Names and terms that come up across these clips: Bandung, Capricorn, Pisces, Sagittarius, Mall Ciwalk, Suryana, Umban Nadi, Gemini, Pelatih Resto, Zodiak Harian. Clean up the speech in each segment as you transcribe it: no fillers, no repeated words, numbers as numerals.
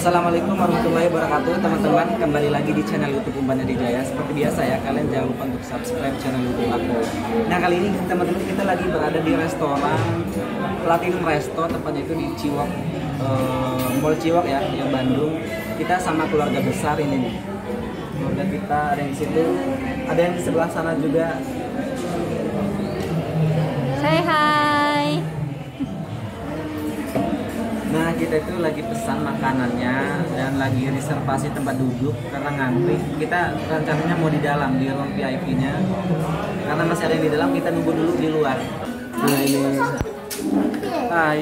Assalamualaikum warahmatullahi wabarakatuh teman-teman, kembali lagi di channel YouTube Umban Nadi. Seperti biasa ya, kalian jangan lupa untuk subscribe channel YouTube aku. Nah kali ini teman-teman kita lagi berada di restoran Pelatih Resto, tempatnya itu di Ciwalk, Mall Ciwalk ya, yang Bandung. Kita sama keluarga besar ini nih. Keluarga kita ada yang di situ, ada yang di sebelah sana juga. Say hi. Nah kita itu lagi pesan makanannya dan lagi reservasi tempat duduk karena ngantri. Kita rencananya mau di dalam, di ruang VIP nya karena masih ada yang di dalam, kita nunggu dulu di luar. Nah ini hai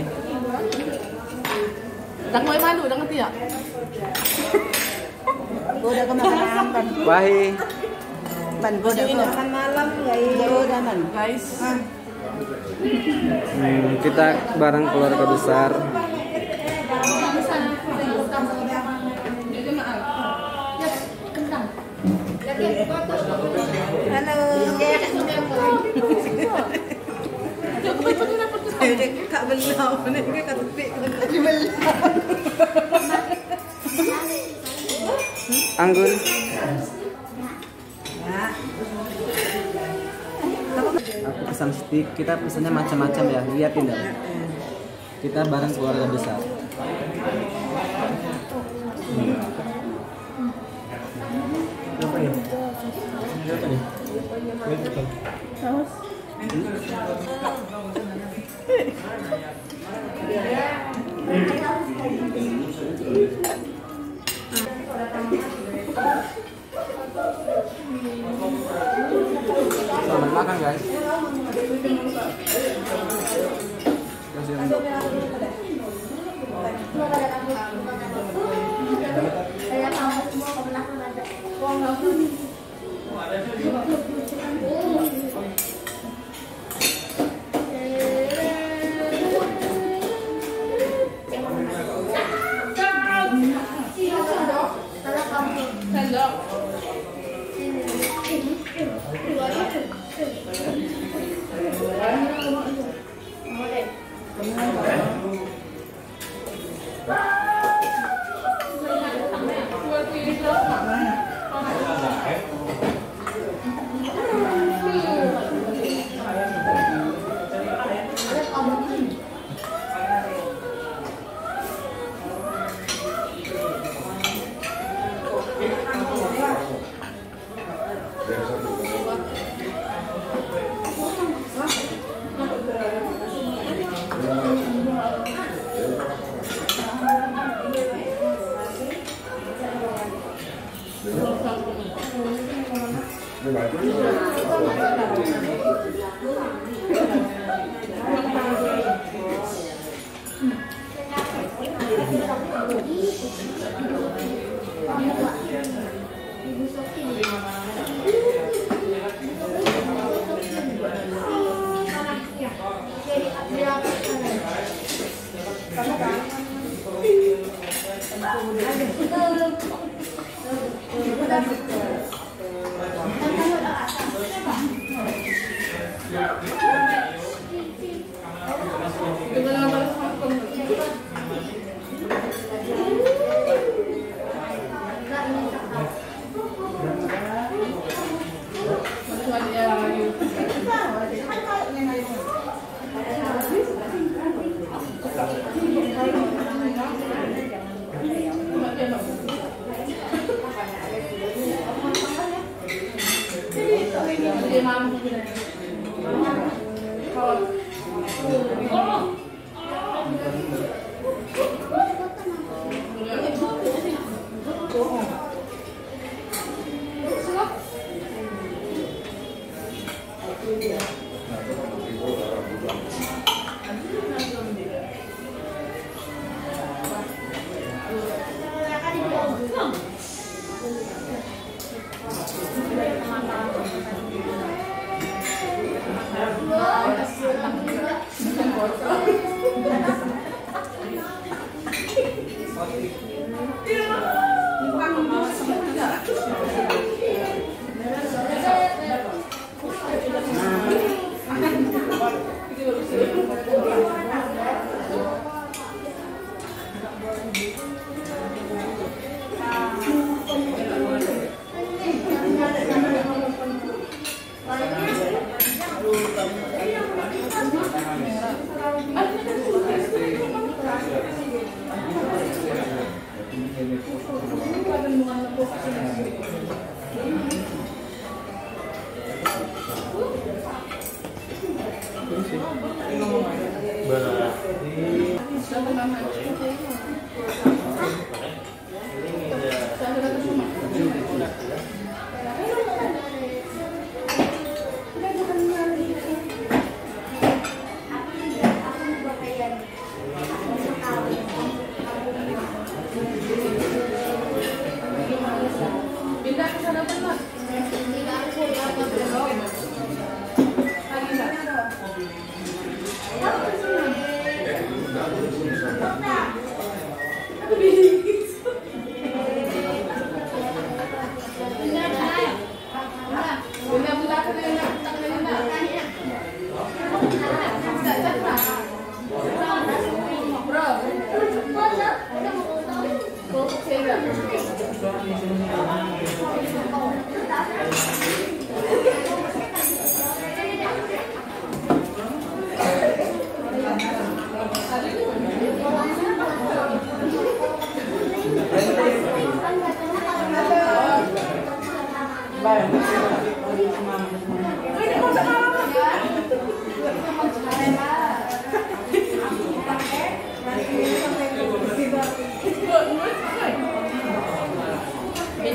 tak mau malu, udah ngerti ya? Gue udah kemakan wahai ban, gue udah makan malam guys. Kita bareng keluarga besar. Halo. Anggun. Aku pesan steak, kita pesannya macam-macam ya, lihatin dong. Kita bareng keluarga besar. Selamat makan guys. Terima kasih.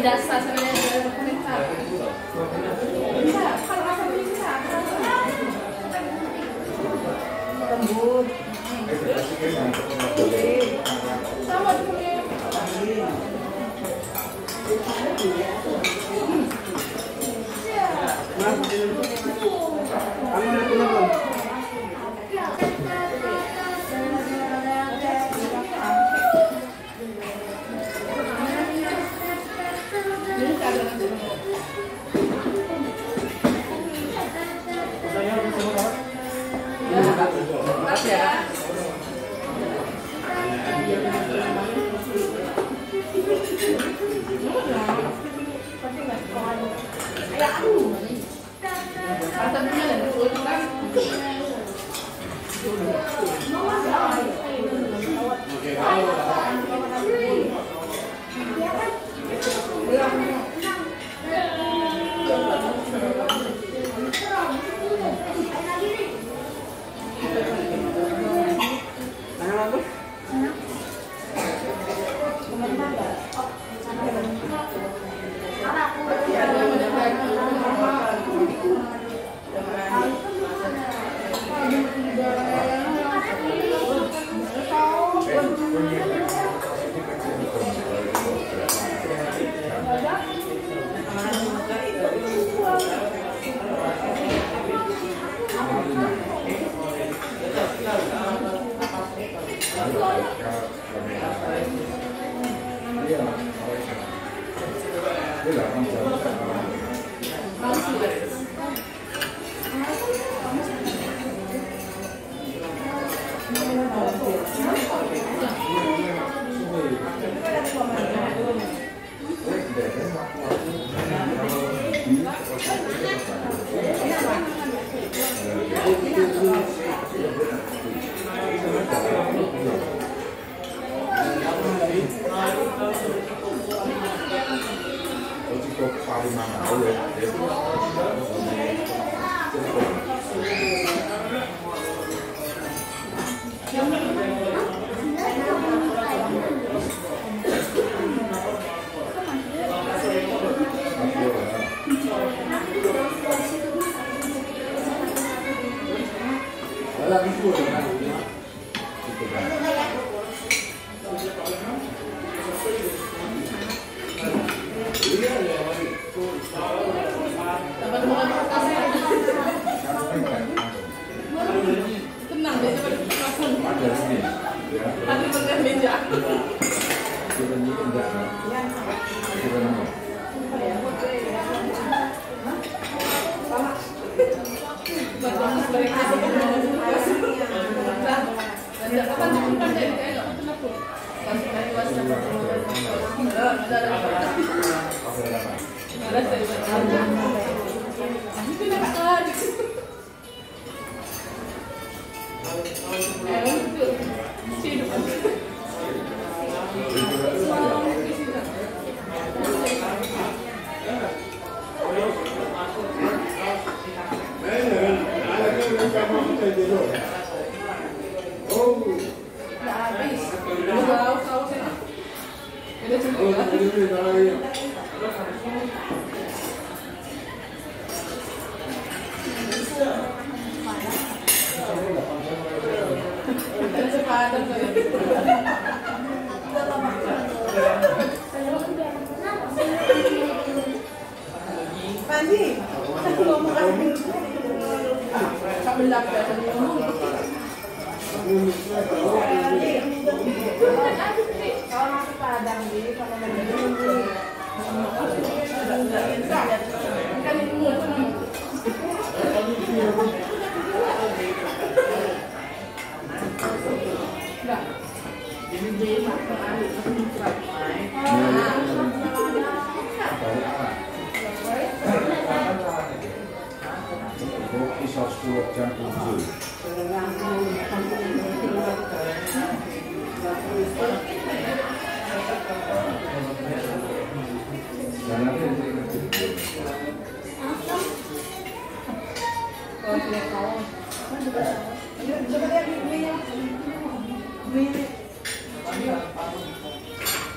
dasar sebenarnya dari pemerintah. Bisa, kalau rasa bisa. Tembus. Sama seperti.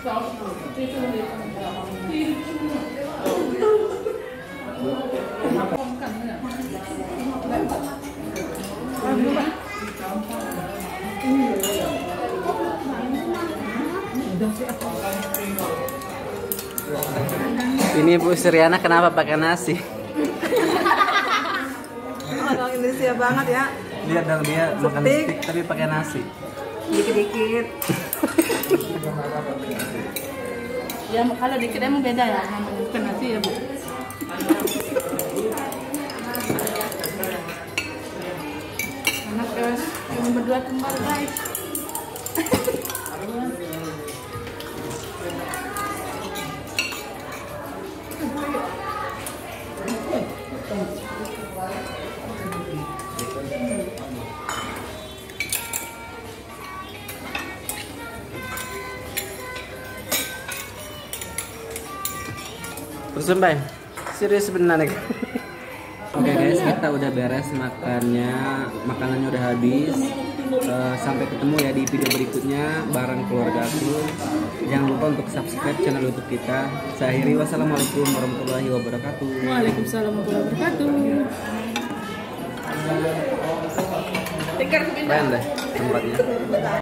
Kalau Ini Bu Suryana kenapa pakai nasi? Orang Indonesia banget ya. Lihat dong dia makan steak tapi pakai nasi. Dikit-dikit. Ya kalau dikit emang beda ya sama bukan nasi ya Bu. Enak guys, ini berdua kembar guys. Sampai serius sebenarnya. Oke guys, kita udah beres makannya, makanannya udah habis. Sampai ketemu ya di video berikutnya bareng keluarga aku. Jangan lupa untuk subscribe channel YouTube kita. Saya akhiri, wassalamualaikum warahmatullahi wabarakatuh. Waalaikumsalam warahmatullahi wabarakatuh. Tikar pindah tempatnya.